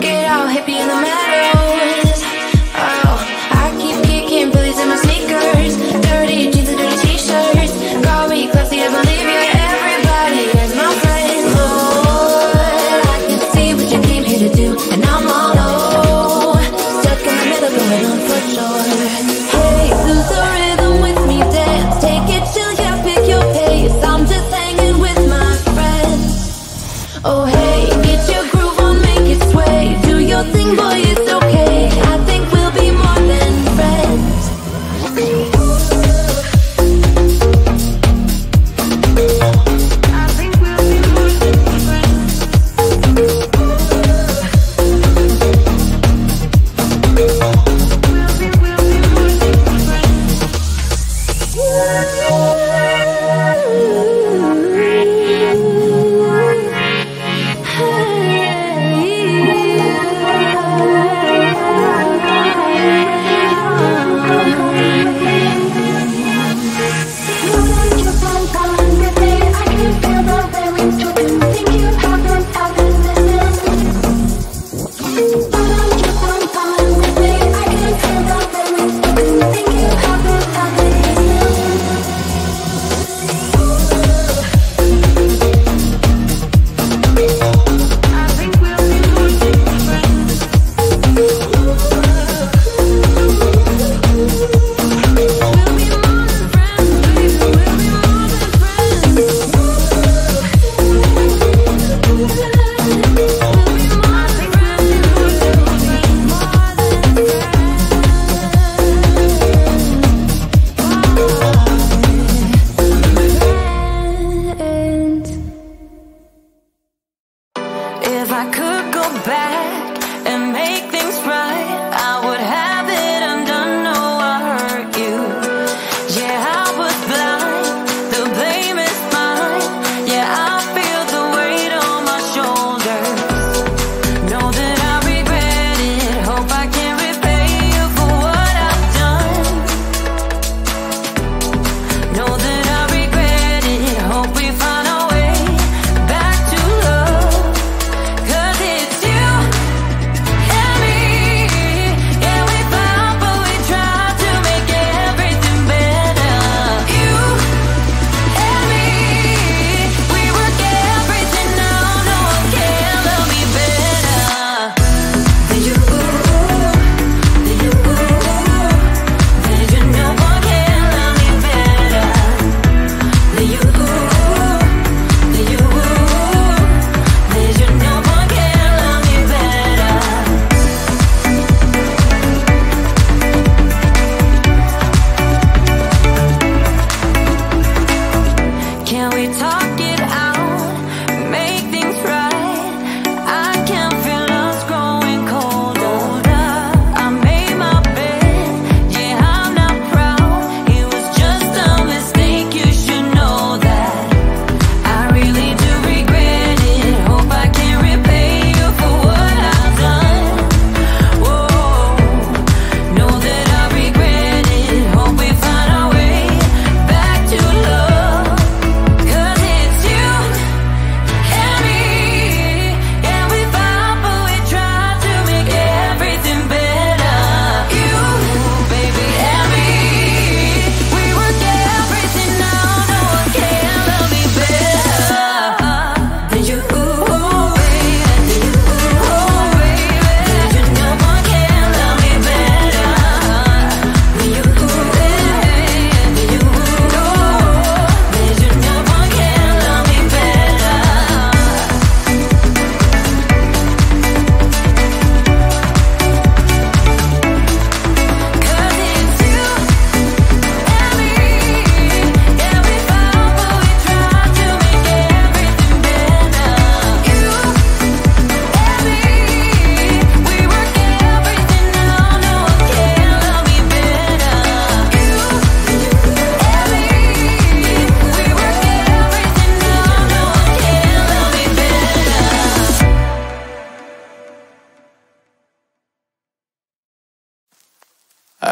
Get out, hippie in the meadows. Oh, I keep kicking billies in my sneakers.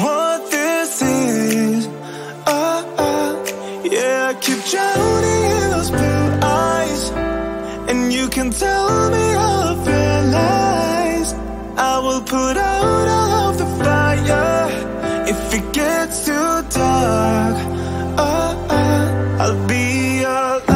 what this is. Oh, oh, yeah, I keep drowning in those blue eyes. And you can tell me all of your lies. I will put out all of the fire. If it gets too dark, oh, oh, I'll be your light.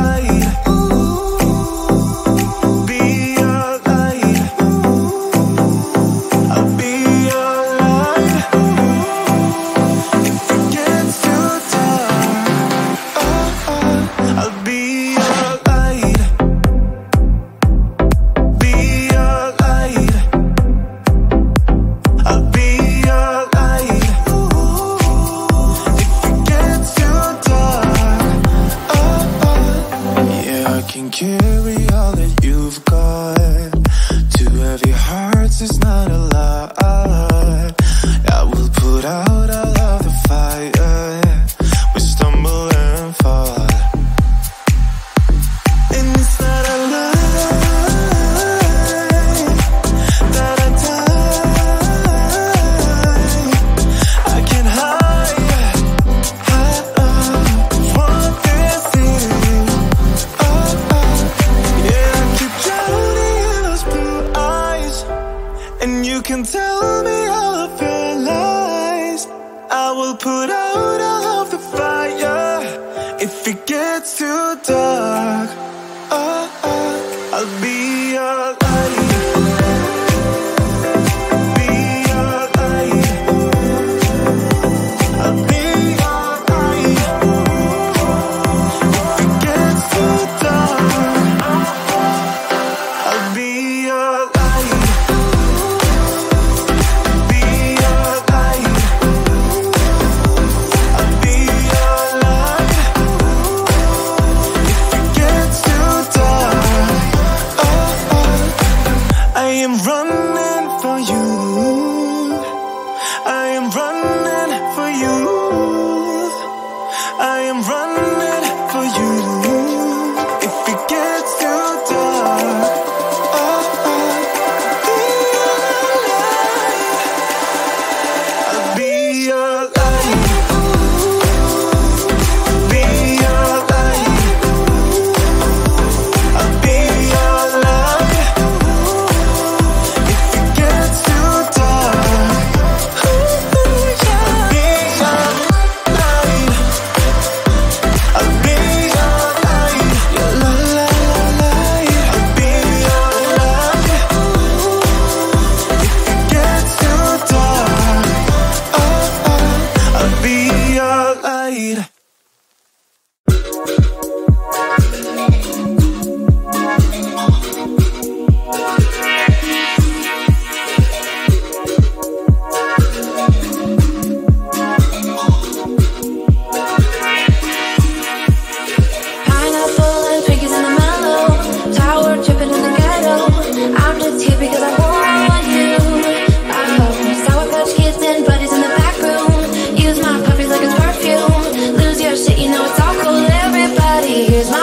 Everybody is my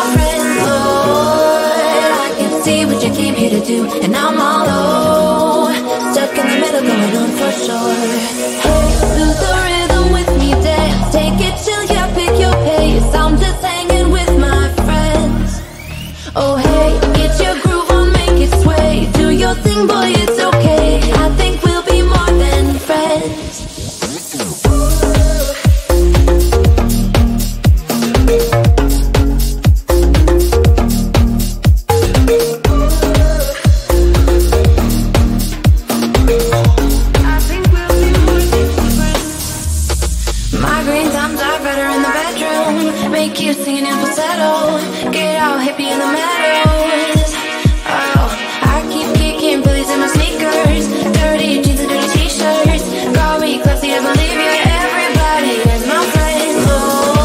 friend, Lord.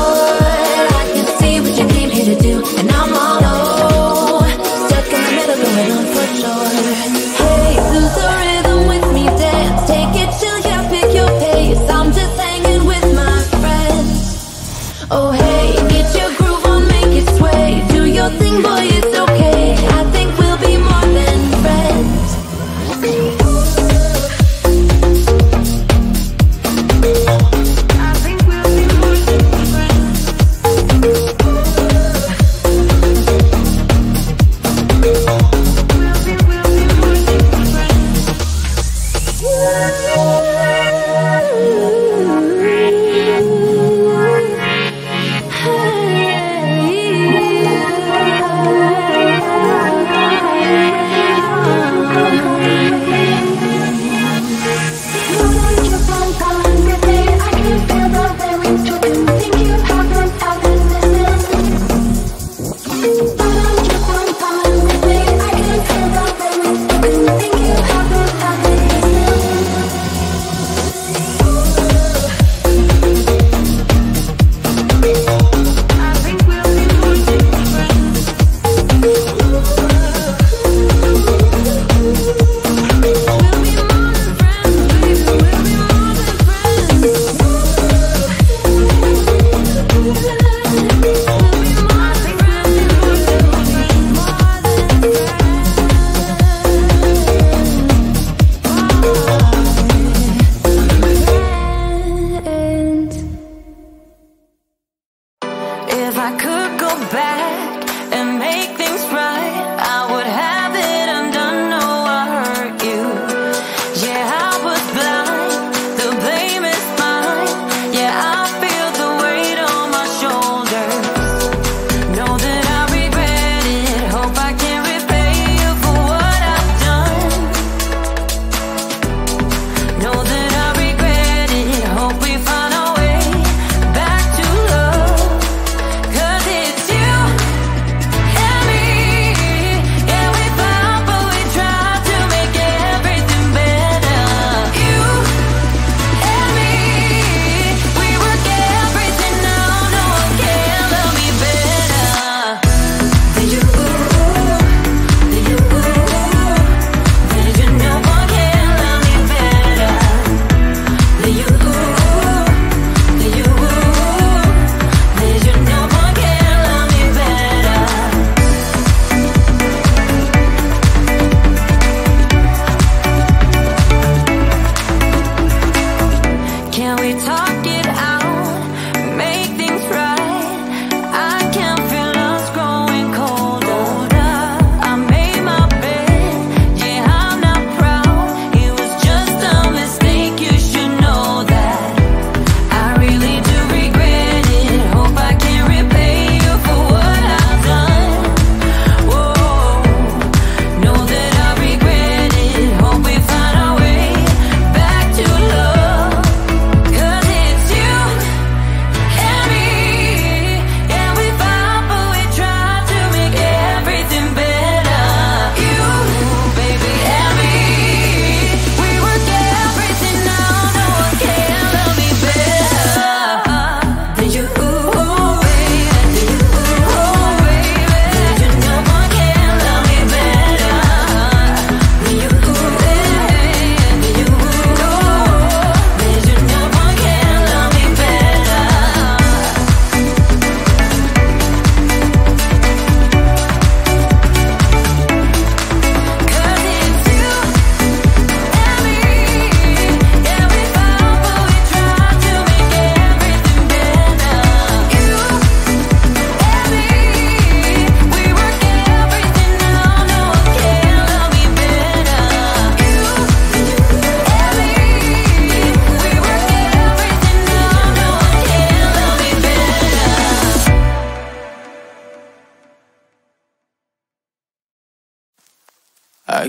I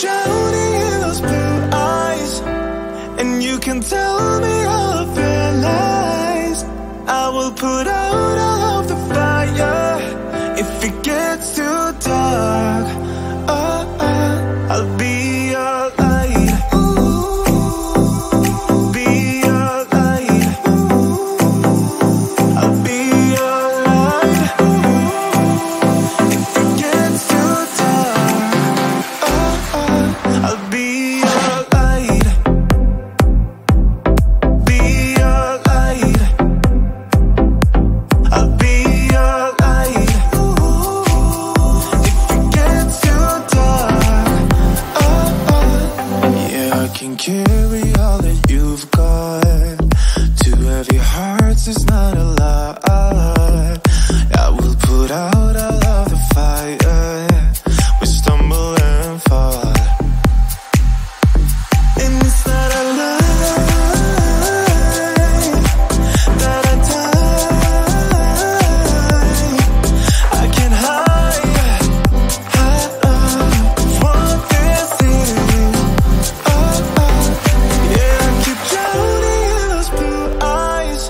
Drowning in those blue eyes, and you can tell me all of your lies. will put out all of the fire if it gets too dark. Oh, oh, I'll be your light. Ooh, be your light. Ooh, I'll be your light. Ooh, if it gets too dark. Oh, oh, I'll be your light. Be your light. I'll be your light. Ooh, if it gets too dark. Oh, oh. Yeah, I can carry all that you've got. Two heavy hearts is not a lot. I will put out all of the fire. We stumble and fall. And it's not a lie that I die. I can hide from this thing. Oh, oh. Yeah, I keep drowning in those blue eyes.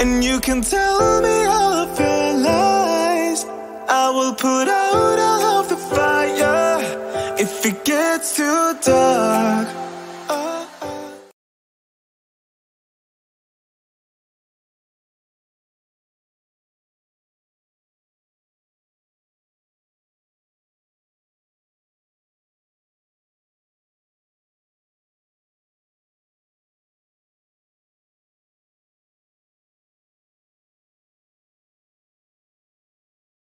And you can tell me all of your lies. I will put out all of the fire if it gets too dark.